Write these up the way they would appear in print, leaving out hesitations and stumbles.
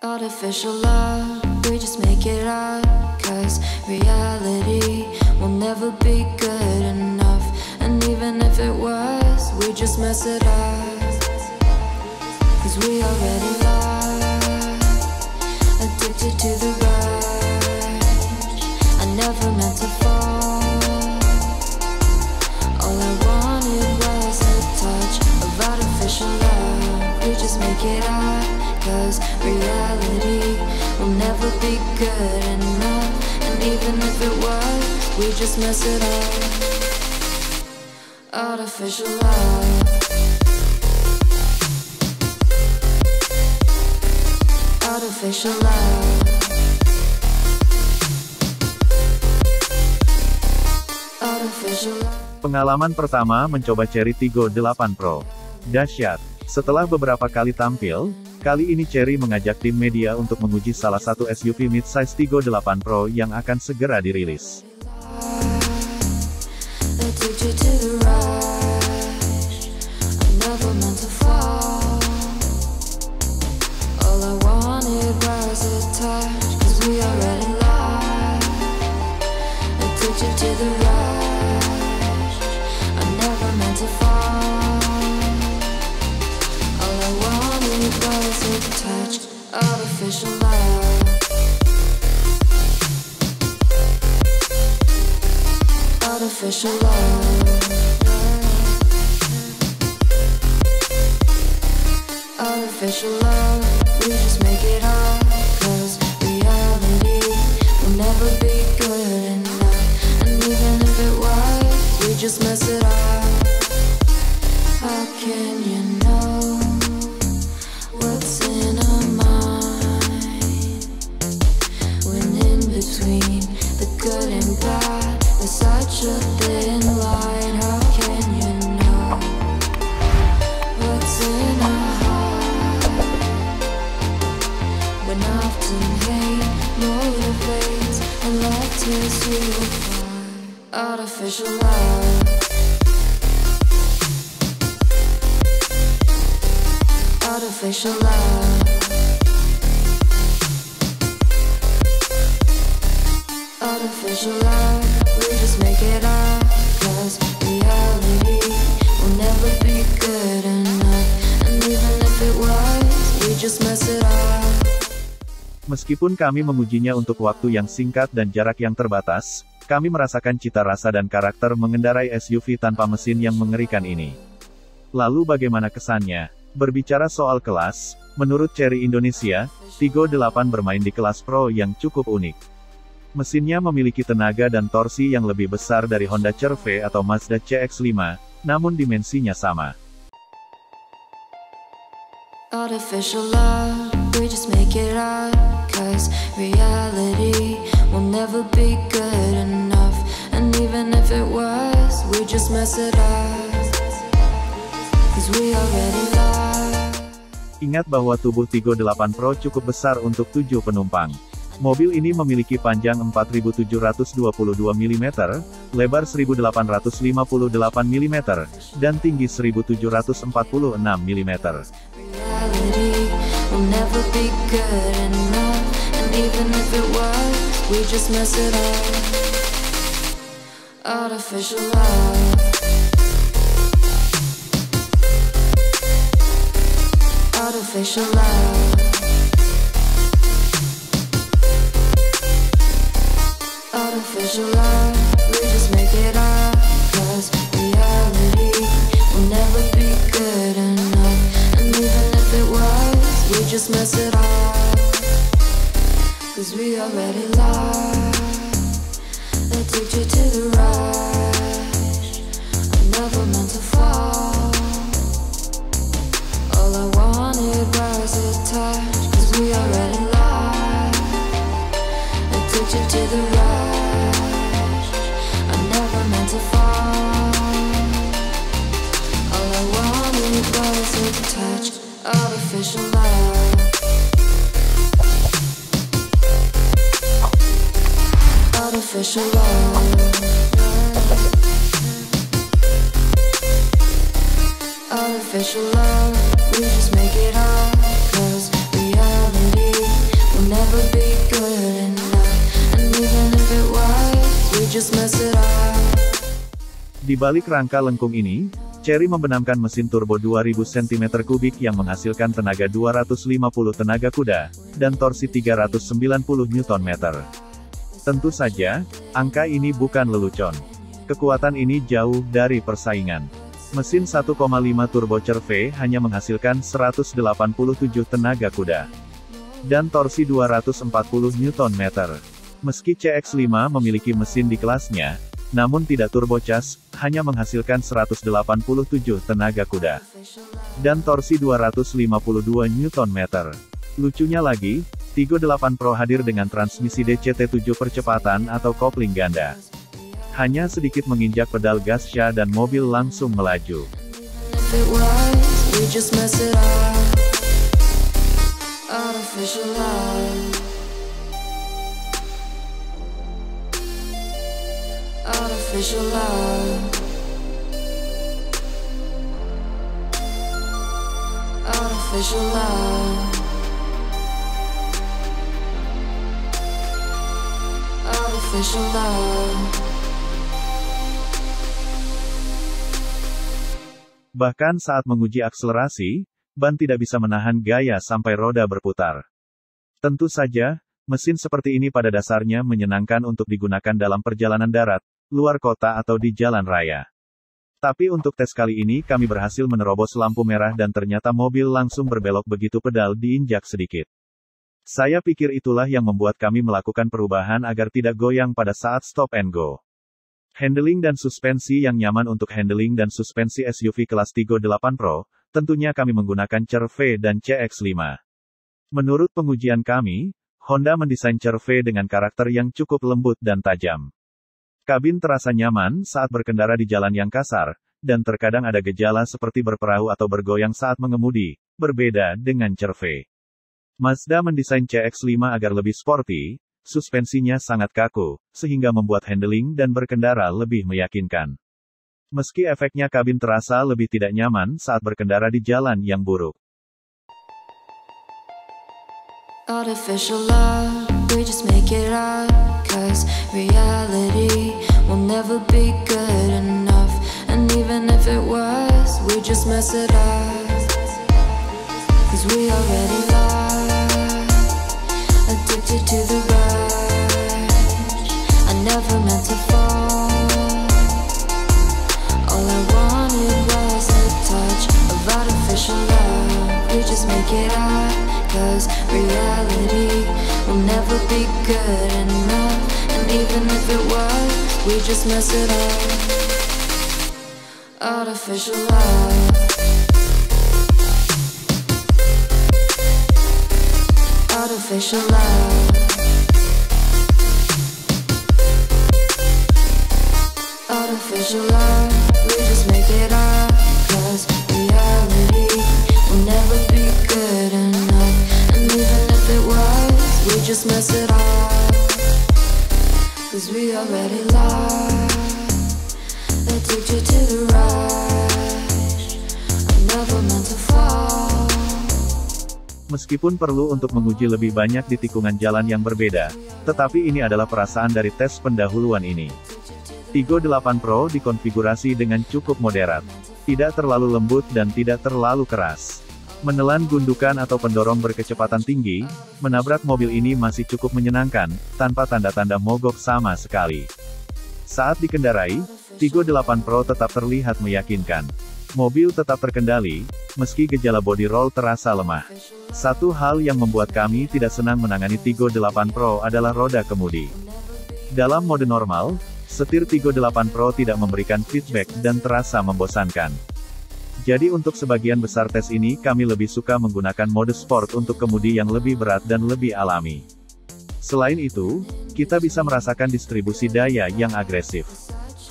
Artificial love, we just make it up, cause reality will never be good enough. And even if it was, we just mess it up, cause we already lost, addicted to the rush. I never meant to fall, all I wanted was a touch of artificial love. We just make it up, cause reality will never be good enough. And even if it was, we just mess it up. Artificial love. Artificial love. Artificial love. Pengalaman pertama mencoba Chery Tiggo 8 Pro. Dahsyat. Setelah beberapa kali tampil, kali ini Chery mengajak tim media untuk menguji salah satu SUV mid-size Tiggo 8 Pro yang akan segera dirilis. Artificial love. Artificial love. Artificial love. We just make it up, cause reality will never be good enough. And even if it was, we just mess it up. How can you know? Artificial love. Artificial love. Artificial love. We just make it up, cause reality will never be good enough. And even if it was, we just mess it up. Meskipun kami mengujinya untuk waktu yang singkat dan jarak yang terbatas, kami merasakan cita rasa dan karakter mengendarai SUV tanpa mesin yang mengerikan ini. Lalu bagaimana kesannya? Berbicara soal kelas, menurut Chery Indonesia, Tiggo 8 bermain di kelas Pro yang cukup unik. Mesinnya memiliki tenaga dan torsi yang lebih besar dari Honda CR-V atau Mazda CX-5, namun dimensinya sama. Artificial love, we just make it up, cause reality will never be good enough. And even if it was, we just mess it up, cause we already lost. Ingat bahwa tubuh Tiggo 8 Pro cukup besar untuk 7 penumpang. Mobil ini memiliki panjang 4.722 mm, lebar 1.858 mm, dan tinggi 1.746 mm. Artificial love. Artificial love. Artificial love. We just make it up, cause reality will never be good enough. And even if it was, we just mess it up, cause we already lost, addicted to the rush. I never meant to fall, all I wanted was a touch, cause we already lost, addicted to the rush. I never meant to fall, all I wanted was a touch. Artificial love. Artificial love. Artificial love. We just make it up, cause reality balik rangka lengkung ini, Chery membenamkan mesin turbo 2000 cm3 yang menghasilkan tenaga 250 tenaga kuda, dan torsi 390 Nm. Tentu saja, angka ini bukan lelucon. Kekuatan ini jauh dari persaingan. Mesin 1,5 turbo CR-V hanya menghasilkan 187 tenaga kuda, dan torsi 240 Nm. Meski CX-5 memiliki mesin di kelasnya, namun tidak turbocas, hanya menghasilkan 187 tenaga kuda, dan torsi 252 Nm. Lucunya lagi, Tiggo 8 Pro hadir dengan transmisi DCT 7 percepatan atau kopling ganda. Hanya sedikit menginjak pedal gas sya dan mobil langsung melaju. Artificial love. Artificial love. Artificial love. Bahkan saat menguji akselerasi, ban tidak bisa menahan gaya sampai roda berputar. Tentu saja, mesin seperti ini pada dasarnya menyenangkan untuk digunakan dalam perjalanan darat, luar kota atau di jalan raya. Tapi untuk tes kali ini kami berhasil menerobos lampu merah dan ternyata mobil langsung berbelok begitu pedal diinjak sedikit. Saya pikir itulah yang membuat kami melakukan perubahan agar tidak goyang pada saat stop and go. Handling dan suspensi yang nyaman untuk handling dan suspensi SUV kelas Tiggo 8 Pro, tentunya kami menggunakan CR-V dan CX-5. Menurut pengujian kami, Honda mendesain CR-V dengan karakter yang cukup lembut dan tajam. Kabin terasa nyaman saat berkendara di jalan yang kasar, dan terkadang ada gejala seperti berperahu atau bergoyang saat mengemudi, berbeda dengan CR-V. Mazda mendesain CX-5 agar lebih sporty, suspensinya sangat kaku, sehingga membuat handling dan berkendara lebih meyakinkan. Meski efeknya kabin terasa lebih tidak nyaman saat berkendara di jalan yang buruk. Artificial love, we just make it up, 'cause reality will never be good enough, and even if it was, we just mess it up, 'cause we already lost, addicted to the rush. I never meant to fall, all I wanted was a touch of artificial love. We just make it up, 'cause reality will never be good enough, and even if it was, we just mess it up. Artificial love. Artificial love. Artificial love. We just make it up, 'cause reality will never be good enough. Just mess it up, 'cause we already lost, addicted to the rush, I never meant to fall. Meskipun perlu untuk menguji lebih banyak di tikungan jalan yang berbeda, tetapi ini adalah perasaan dari tes pendahuluan ini. Tiggo 8 Pro dikonfigurasi dengan cukup moderat, tidak terlalu lembut dan tidak terlalu keras. Menelan gundukan atau pendorong berkecepatan tinggi, menabrak mobil ini masih cukup menyenangkan, tanpa tanda-tanda mogok sama sekali. Saat dikendarai, Tiggo 8 Pro tetap terlihat meyakinkan. Mobil tetap terkendali, meski gejala body roll terasa lemah. Satu hal yang membuat kami tidak senang menangani Tiggo 8 Pro adalah roda kemudi. Dalam mode normal, setir Tiggo 8 Pro tidak memberikan feedback dan terasa membosankan. Jadi untuk sebagian besar tes ini kami lebih suka menggunakan mode sport untuk kemudi yang lebih berat dan lebih alami. Selain itu, kita bisa merasakan distribusi daya yang agresif.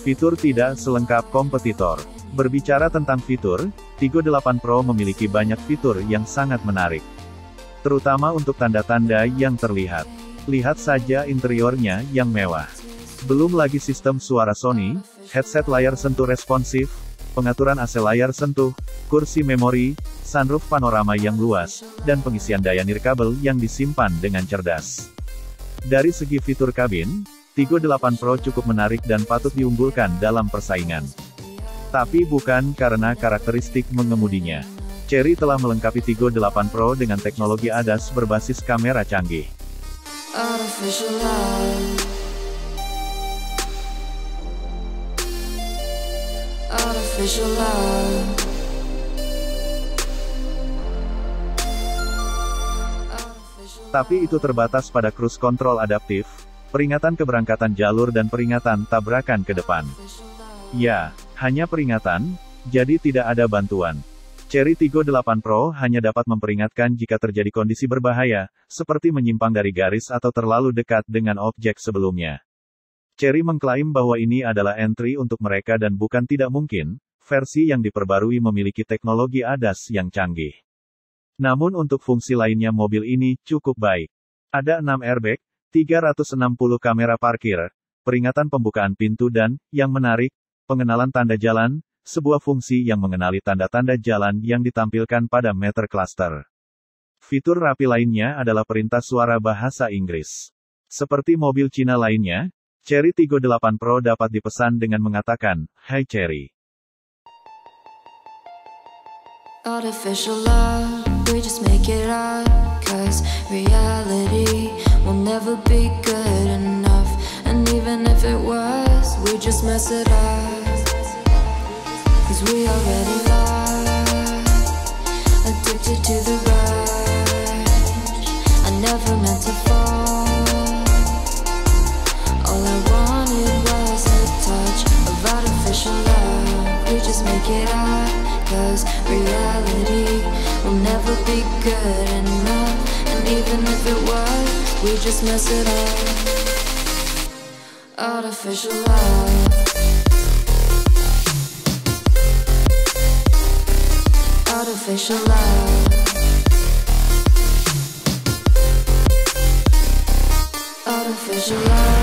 Fitur tidak selengkap kompetitor. Berbicara tentang fitur, Tiggo 8 Pro memiliki banyak fitur yang sangat menarik. Terutama untuk tanda-tanda yang terlihat. Lihat saja interiornya yang mewah. Belum lagi sistem suara Sony, headset layar sentuh responsif, pengaturan AC layar sentuh, kursi memori, sunroof panorama yang luas, dan pengisian daya nirkabel yang disimpan dengan cerdas. Dari segi fitur kabin, Tiggo 8 Pro cukup menarik dan patut diunggulkan dalam persaingan. Tapi bukan karena karakteristik mengemudinya. Chery telah melengkapi Tiggo 8 Pro dengan teknologi ADAS berbasis kamera canggih. Tapi itu terbatas pada cruise control adaptif, peringatan keberangkatan jalur dan peringatan tabrakan ke depan. Ya, hanya peringatan, jadi tidak ada bantuan. Chery Tiggo 8 Pro hanya dapat memperingatkan jika terjadi kondisi berbahaya, seperti menyimpang dari garis atau terlalu dekat dengan objek sebelumnya. Chery mengklaim bahwa ini adalah entry untuk mereka dan bukan tidak mungkin, versi yang diperbarui memiliki teknologi ADAS yang canggih. Namun untuk fungsi lainnya mobil ini cukup baik. Ada 6 airbag, 360 kamera parkir, peringatan pembukaan pintu dan, yang menarik, pengenalan tanda jalan, sebuah fungsi yang mengenali tanda-tanda jalan yang ditampilkan pada meter cluster. Fitur rapi lainnya adalah perintah suara bahasa Inggris. Seperti mobil Cina lainnya, Chery Tiggo 8 Pro dapat dipesan dengan mengatakan, "Hai Chery." Artificial love, we just make it up, 'cause reality will never be good enough, and even if it was, we just mess it up. We already lost, addicted to the rush. I never meant to fall. All I wanted was a touch of artificial love. We just make it up, 'cause reality will never be good enough. And even if it was, we just mess it up. Artificial love. Artificial love. Artificial love.